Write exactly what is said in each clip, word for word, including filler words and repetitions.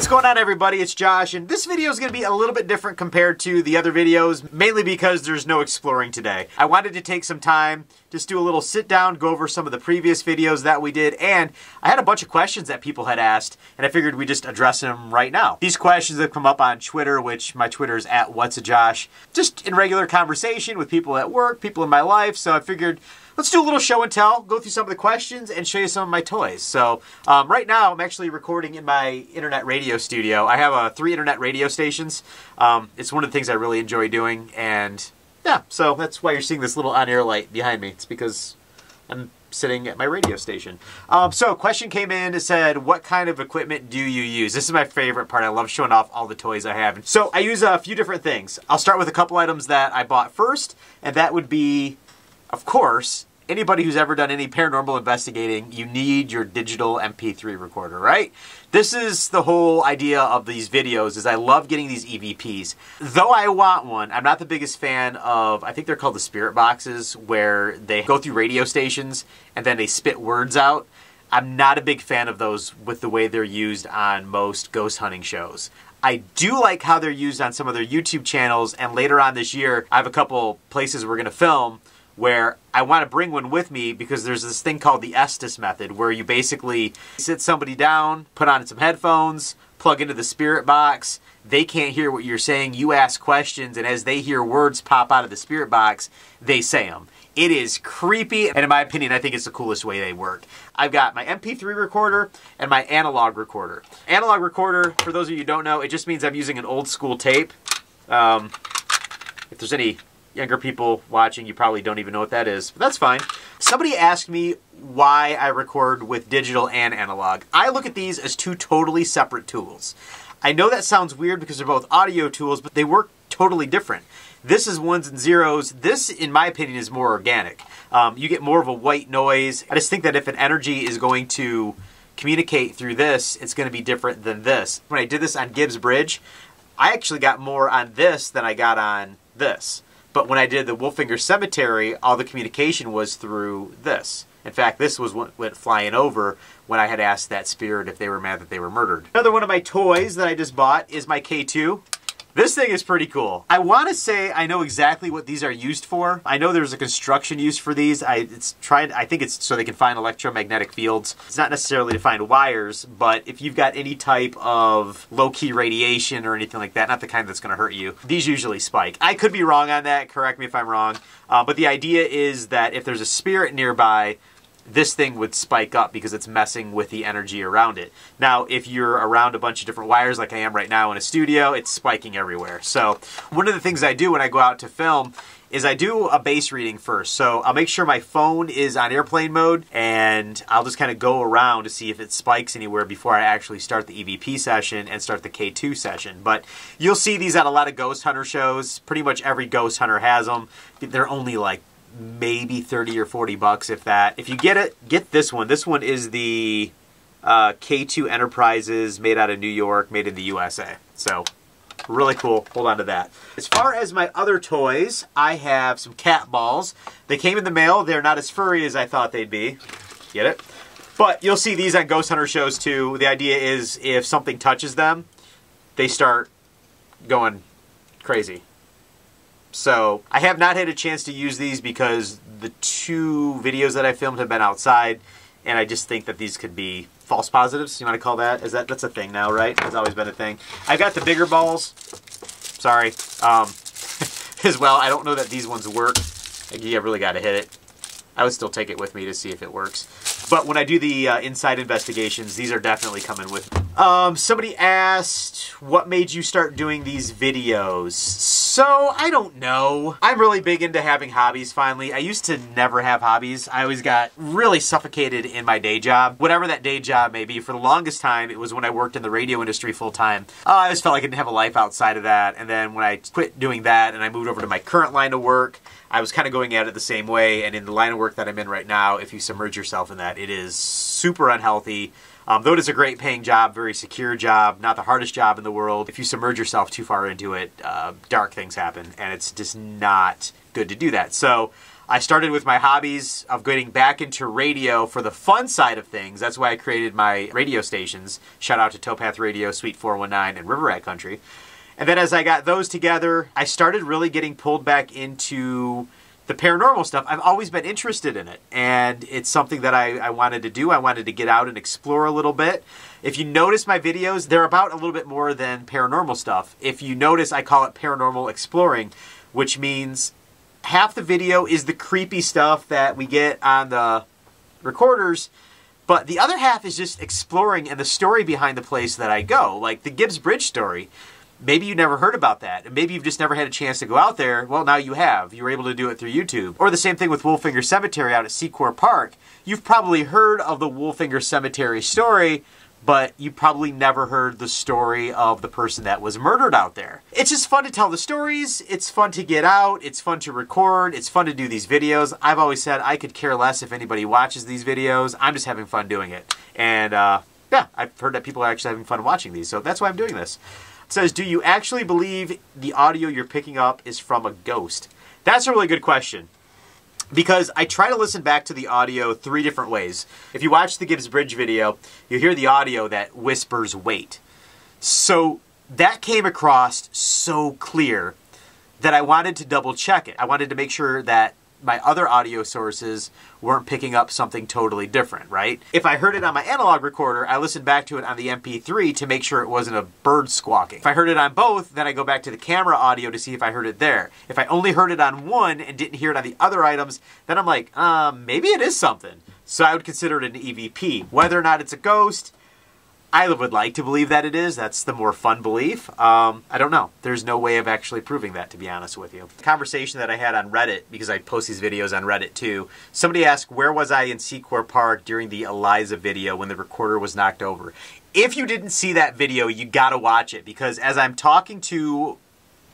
What's going on, everybody? It's Josh, and this video is going to be a little bit different compared to the other videos, mainly because there's no exploring today. I wanted to take some time, just do a little sit down, go over some of the previous videos that we did, and I had a bunch of questions that people had asked, and I figured we'd just address them right now. These questions have come up on Twitter, which my Twitter is at Whatsajosh, just in regular conversation with people at work, people in my life, so I figured let's do a little show and tell, go through some of the questions, and show you some of my toys. So um, right now, I'm actually recording in my internet radio studio. I have uh, three internet radio stations. Um, it's one of the things I really enjoy doing, and yeah, so that's why you're seeing this little on-air light behind me. It's because I'm sitting at my radio station. Um, so a question came in that said, what kind of equipment do you use? This is my favorite part. I love showing off all the toys I have. So I use a few different things. I'll start with a couple items that I bought first, and that would be, of course, anybody who's ever done any paranormal investigating, you need your digital M P three recorder, right? This is the whole idea of these videos, is I love getting these E V Ps. Though I want one, I'm not the biggest fan of, I think they're called the spirit boxes, where they go through radio stations and then they spit words out. I'm not a big fan of those with the way they're used on most ghost hunting shows. I do like how they're used on some of their YouTube channels, and later on this year, I have a couple places we're gonna film where I want to bring one with me, because there's this thing called the Estes method, where you basically sit somebody down, put on some headphones, plug into the spirit box. They can't hear what you're saying. You ask questions, and as they hear words pop out of the spirit box, they say them. It is creepy, and in my opinion, I think it's the coolest way they work. I've got my M P three recorder and my analog recorder. Analog recorder, for those of you who don't know, it just means I'm using an old school tape. Um, if there's any younger people watching, you probably don't even know what that is, but that's fine. Somebody asked me why I record with digital and analog. I look at these as two totally separate tools. I know that sounds weird because they're both audio tools, but they work totally different. This is ones and zeros. This, in my opinion, is more organic. Um, you get more of a white noise. I just think that if an energy is going to communicate through this, it's going to be different than this. When I did this on Gibbs Bridge, I actually got more on this than I got on this. But when I did the Wolfinger Cemetery, all the communication was through this. In fact, this was what went flying over when I had asked that spirit if they were mad that they were murdered. Another one of my toys that I just bought is my K two. This thing is pretty cool. I want to say I know exactly what these are used for. I know there's a construction use for these. I, it's tried, I think it's so they can find electromagnetic fields. It's not necessarily to find wires, but if you've got any type of low-key radiation or anything like that, not the kind that's going to hurt you, these usually spike. I could be wrong on that. Correct me if I'm wrong. Uh, but the idea is that if there's a spirit nearby, this thing would spike up because it's messing with the energy around it. Now, if you're around a bunch of different wires like I am right now in a studio, it's spiking everywhere. So one of the things I do when I go out to film is I do a base reading first. So I'll make sure my phone is on airplane mode, and I'll just kind of go around to see if it spikes anywhere before I actually start the E V P session and start the K two session. But you'll see these at a lot of ghost hunter shows. Pretty much every ghost hunter has them. They're only like maybe thirty or forty bucks, if that. If you get it, get this one. This one is the uh, K two Enterprises, made out of New York, made in the U S A. So really cool. Hold on to that. As far as my other toys, I have some cat balls. They came in the mail. They're not as furry as I thought they'd be. Get it? But you'll see these on ghost hunter shows too. The idea is if something touches them, they start going crazy. So I have not had a chance to use these because the two videos that I filmed have been outside, and I just think that these could be false positives. You want to call that? Is that that's a thing now, right? It's always been a thing. I've got the bigger balls. Sorry, um, as well. I don't know that these ones work. Like, you really got to hit it. I would still take it with me to see if it works. But when I do the uh, inside investigations, these are definitely coming with me. Um, somebody asked, what made you start doing these videos? So, I don't know. I'm really big into having hobbies, finally. I used to never have hobbies. I always got really suffocated in my day job. Whatever that day job may be, for the longest time, it was when I worked in the radio industry full time. Uh, I just felt like I didn't have a life outside of that. And then when I quit doing that and I moved over to my current line of work, I was kind of going at it the same way, and in the line of work that I'm in right now, if you submerge yourself in that, it is super unhealthy. Um, though it is a great paying job, very secure job, not the hardest job in the world, if you submerge yourself too far into it, uh, dark things happen, and it's just not good to do that. So I started with my hobbies of getting back into radio for the fun side of things. That's why I created my radio stations. Shout out to Towpath Radio, Suite four one nine, and River Rat Country. And then as I got those together, I started really getting pulled back into the paranormal stuff. I've always been interested in it, and it's something that I, I wanted to do. I wanted to get out and explore a little bit. If you notice my videos, they're about a little bit more than paranormal stuff. If you notice, I call it paranormal exploring, which means half the video is the creepy stuff that we get on the recorders, but the other half is just exploring and the story behind the place that I go, like the Gibbs Bridge story. Maybe you never heard about that, and maybe you've just never had a chance to go out there. Well, now you have. You were able to do it through YouTube. Or the same thing with Wolfinger Cemetery out at Secor Park. You've probably heard of the Wolfinger Cemetery story, but you probably never heard the story of the person that was murdered out there. It's just fun to tell the stories. It's fun to get out. It's fun to record. It's fun to do these videos. I've always said I could care less if anybody watches these videos. I'm just having fun doing it. And uh, yeah, I've heard that people are actually having fun watching these, so that's why I'm doing this. It says, do you actually believe the audio you're picking up is from a ghost? That's a really good question, because I try to listen back to the audio three different ways. If you watch the Gibbs Bridge video, you hear the audio that whispers wait. So that came across so clear that I wanted to double check it. I wanted to make sure that my other audio sources weren't picking up something totally different, right? If I heard it on my analog recorder, I listened back to it on the M P three to make sure it wasn't a bird squawking. If I heard it on both, then I go back to the camera audio to see if I heard it there. If I only heard it on one and didn't hear it on the other items, then I'm like, um, maybe it is something. So I would consider it an E V P. Whether or not it's a ghost, I would like to believe that it is. That's the more fun belief. Um, I don't know. There's no way of actually proving that, to be honest with you. The conversation that I had on Reddit, because I post these videos on Reddit too, somebody asked, where was I in Secor Park during the Eliza video when the recorder was knocked over? If you didn't see that video, you gotta watch it, because as I'm talking to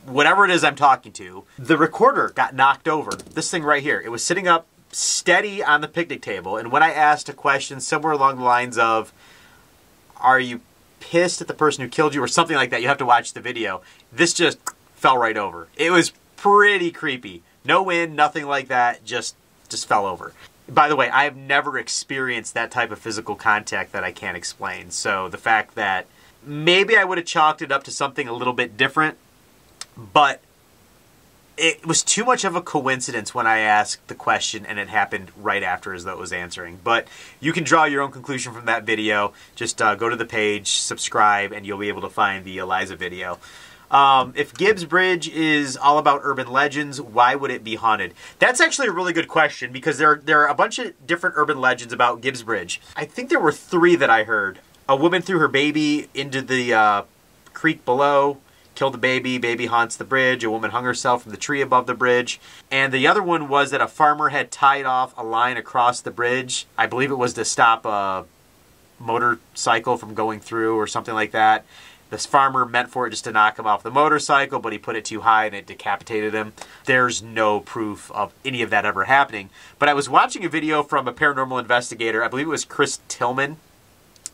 whatever it is I'm talking to, the recorder got knocked over. This thing right here. It was sitting up steady on the picnic table, and when I asked a question somewhere along the lines of, are you pissed at the person who killed you or something like that? You have to watch the video. This just fell right over. It was pretty creepy. No wind, nothing like that, just just fell over. By the way, I have never experienced that type of physical contact that I can't explain. So the fact that maybe I would have chalked it up to something a little bit different, but it was too much of a coincidence when I asked the question, and it happened right after as though it was answering. But you can draw your own conclusion from that video. Just uh, go to the page, subscribe, and you'll be able to find the Eliza video. Um, if Gibbs Bridge is all about urban legends, why would it be haunted? That's actually a really good question, because there, there are a bunch of different urban legends about Gibbs Bridge. I think there were three that I heard. A woman threw her baby into the uh, creek below. Killed the baby, baby haunts the bridge, a woman hung herself from the tree above the bridge. And the other one was that a farmer had tied off a line across the bridge. I believe it was to stop a motorcycle from going through or something like that. This farmer meant for it just to knock him off the motorcycle, but he put it too high and it decapitated him. There's no proof of any of that ever happening. But I was watching a video from a paranormal investigator, I believe it was Chris Tillman.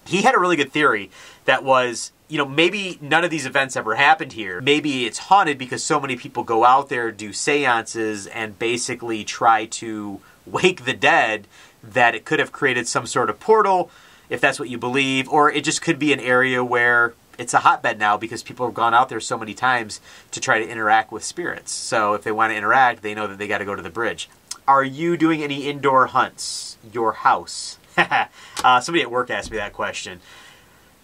He had a really good theory that was, you know, maybe none of these events ever happened here. Maybe it's haunted because so many people go out there, do seances, and basically try to wake the dead, that it could have created some sort of portal, if that's what you believe, or it just could be an area where it's a hotbed now because people have gone out there so many times to try to interact with spirits. So if they want to interact, they know that they got to go to the bridge. Are you doing any indoor hunts? Your house? uh, somebody at work asked me that question.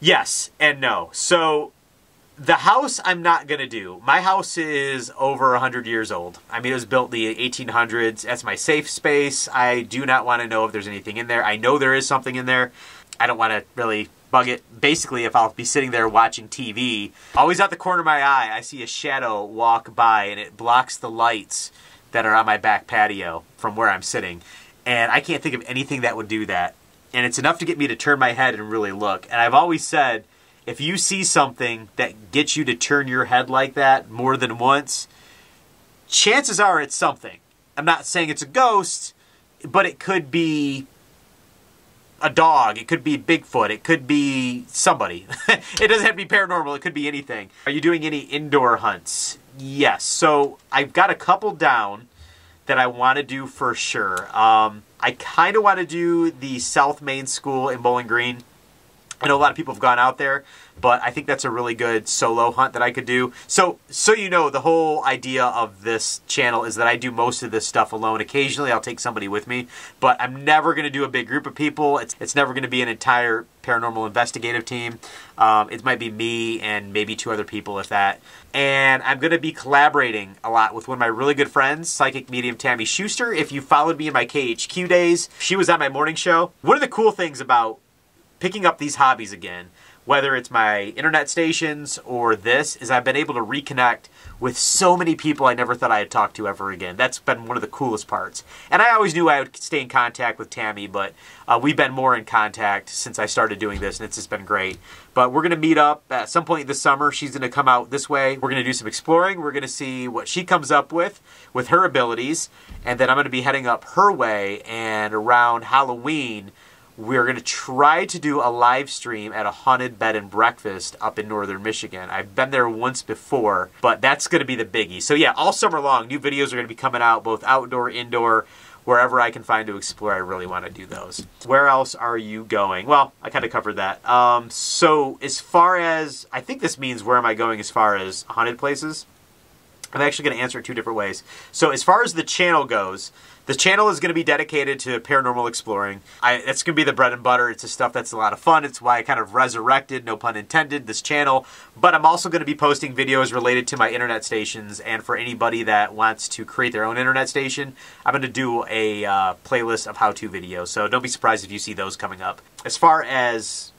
Yes and no. So the house I'm not going to do. My house is over one hundred years old. I mean, it was built in the eighteen hundreds. That's my safe space. I do not want to know if there's anything in there. I know there is something in there. I don't want to really bug it. Basically, if I'll be sitting there watching T V, always out the corner of my eye, I see a shadow walk by, and it blocks the lights that are on my back patio from where I'm sitting. And I can't think of anything that would do that. And it's enough to get me to turn my head and really look. And I've always said, if you see something that gets you to turn your head like that more than once, chances are it's something. I'm not saying it's a ghost, but it could be a dog. It could be Bigfoot. It could be somebody. It doesn't have to be paranormal. It could be anything. Are you doing any indoor hunts? Yes. So I've got a couple down that I want to do for sure. Um, I kind of want to do the South Main School in Bowling Green. I know a lot of people have gone out there, but I think that's a really good solo hunt that I could do. So, so you know, the whole idea of this channel is that I do most of this stuff alone. Occasionally, I'll take somebody with me, but I'm never going to do a big group of people. It's, it's never going to be an entire paranormal investigative team. Um, it might be me and maybe two other people, if that. And I'm going to be collaborating a lot with one of my really good friends, psychic medium Tammy Schuster. If you followed me in my K H Q days, she was on my morning show. One of the cool things about picking up these hobbies again, whether it's my internet stations or this, is I've been able to reconnect with so many people I never thought I had talked to ever again. That's been one of the coolest parts. And I always knew I would stay in contact with Tammy, but uh, we've been more in contact since I started doing this, and it's just been great. But we're going to meet up at some point this summer. She's going to come out this way. We're going to do some exploring. We're going to see what she comes up with, with her abilities. And then I'm going to be heading up her way, and around Halloween, we're going to try to do a live stream at a haunted bed and breakfast up in northern Michigan. I've been there once before, but that's going to be the biggie. So yeah, all summer long, new videos are going to be coming out, both outdoor, indoor, wherever I can find to explore. I really want to do those. Where else are you going? Well, I kind of covered that. Um, so as far as, I think this means where am I going as far as haunted places? I'm actually going to answer it two different ways. So as far as the channel goes, the channel is going to be dedicated to paranormal exploring. I, that's going to be the bread and butter. It's the stuff that's a lot of fun. It's why I kind of resurrected, no pun intended, this channel. But I'm also going to be posting videos related to my internet stations. And for anybody that wants to create their own internet station, I'm going to do a uh, playlist of how-to videos. So don't be surprised if you see those coming up. As far as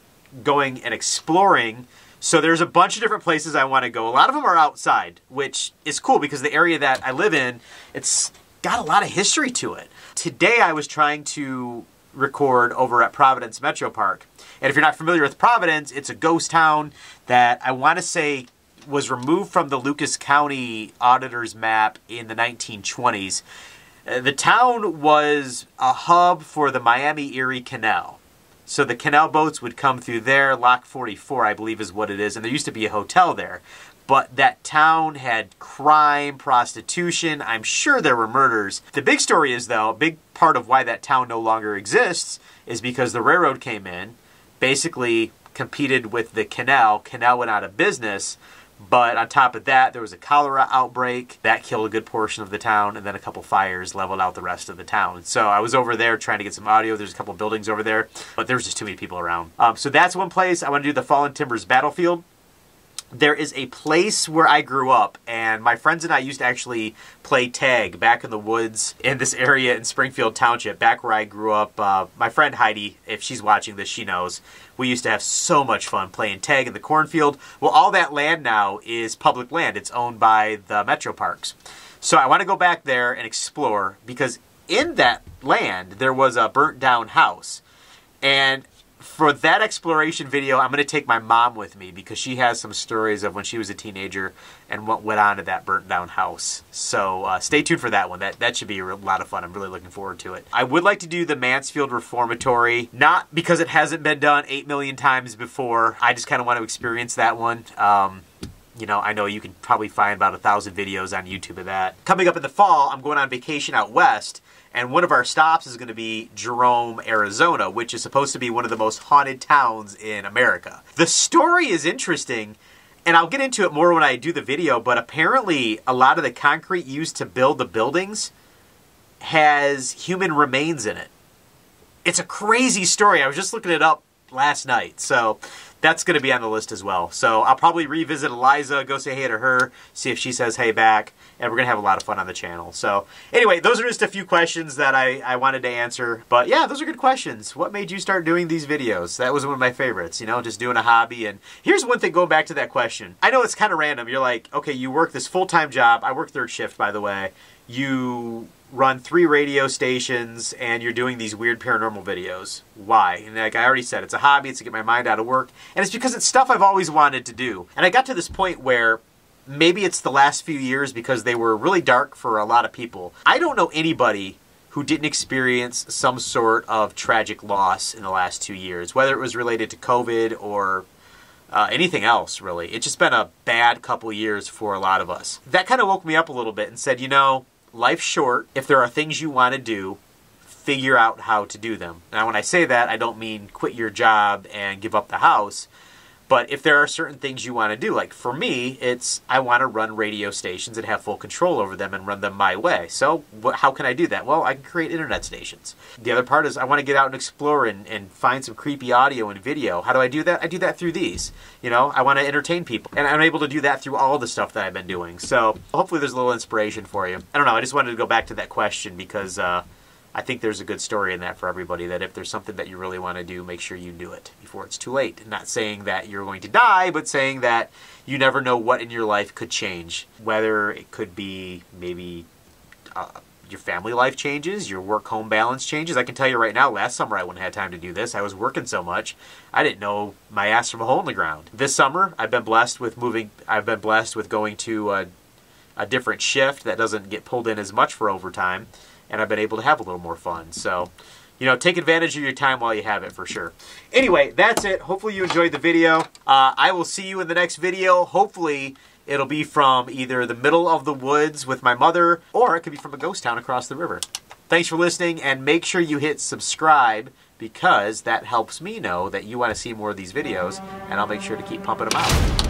going and exploring, so there's a bunch of different places I want to go. A lot of them are outside, which is cool because the area that I live in, it's got a lot of history to it. Today I was trying to record over at Providence Metro Park. And if you're not familiar with Providence, it's a ghost town that I want to say was removed from the Lucas County auditor's map in the nineteen twenties. The town was a hub for the Miami Erie Canal. So the canal boats would come through there. Lock forty-four, I believe, is what it is. And there used to be a hotel there. But that town had crime, prostitution. I'm sure there were murders. The big story is, though, a big part of why that town no longer exists is because the railroad came in, basically competed with the canal. Canal went out of business. But on top of that, there was a cholera outbreak that killed a good portion of the town, and then a couple fires leveled out the rest of the town. So I was over there trying to get some audio. There's a couple buildings over there, but there was just too many people around. Um, so that's one place. I want to do the Fallen Timbers Battlefield. There is a place where I grew up, and my friends and I used to actually play tag back in the woods in this area in Springfield Township, back where I grew up. Uh, my friend Heidi, if she's watching this, she knows. We used to have so much fun playing tag in the cornfield. Well, all that land now is public land. It's owned by the Metro Parks. So I want to go back there and explore, because in that land, there was a burnt-down house. And for that exploration video, I'm going to take my mom with me because she has some stories of when she was a teenager and what went on at that burnt down house. So uh, stay tuned for that one. That that should be a lot of fun. I'm really looking forward to it. I would like to do the Mansfield Reformatory, not because it hasn't been done eight million times before. I just kind of want to experience that one. Um, you know, I know you can probably find about a thousand videos on YouTube of that. Coming up in the fall, I'm going on vacation out west. And one of our stops is going to be Jerome, Arizona, which is supposed to be one of the most haunted towns in America. The story is interesting, and I'll get into it more when I do the video, but apparently a lot of the concrete used to build the buildings has human remains in it. It's a crazy story. I was just looking it up last night, so that's going to be on the list as well. So I'll probably revisit Eliza, go say hey to her, see if she says hey back, and we're going to have a lot of fun on the channel. So anyway, those are just a few questions that I, I wanted to answer. But yeah, those are good questions. What made you start doing these videos? That was one of my favorites, you know, just doing a hobby. And here's one thing, going back to that question. I know it's kind of random. You're like, okay, you work this full-time job. I work third shift, by the way. You run three radio stations, and you're doing these weird paranormal videos. Why? And like I already said, it's a hobby. It's to get my mind out of work. And it's because it's stuff I've always wanted to do. And I got to this point where maybe it's the last few years because they were really dark for a lot of people. I don't know anybody who didn't experience some sort of tragic loss in the last two years, whether it was related to COVID or Uh, anything else, really. It's just been a bad couple years for a lot of us. That kind of woke me up a little bit and said, you know, life's short. If there are things you want to do, figure out how to do them. Now, when I say that, I don't mean quit your job and give up the house. But if there are certain things you want to do, like for me, it's I want to run radio stations and have full control over them and run them my way. So wh how can I do that? Well, I can create internet stations. The other part is I want to get out and explore and, and find some creepy audio and video. How do I do that? I do that through these. You know, I want to entertain people. And I'm able to do that through all the stuff that I've been doing. So hopefully there's a little inspiration for you. I don't know. I just wanted to go back to that question because uh, I think there's a good story in that for everybody, that if there's something that you really want to do, make sure you do it before it's too late. Not saying that you're going to die, but saying that you never know what in your life could change. Whether it could be maybe uh, your family life changes, your work-home balance changes. I can tell you right now, last summer I wouldn't have time to do this. I was working so much, I didn't know my ass from a hole in the ground. This summer, I've been blessed with moving. I've been blessed with going to a, a different shift that doesn't get pulled in as much for overtime. And I've been able to have a little more fun. So, you know, take advantage of your time while you have it, for sure. Anyway, that's it. Hopefully you enjoyed the video. Uh, I will see you in the next video. Hopefully it'll be from either the middle of the woods with my mother, or it could be from a ghost town across the river. Thanks for listening, and make sure you hit subscribe, because that helps me know that you want to see more of these videos, and I'll make sure to keep pumping them out.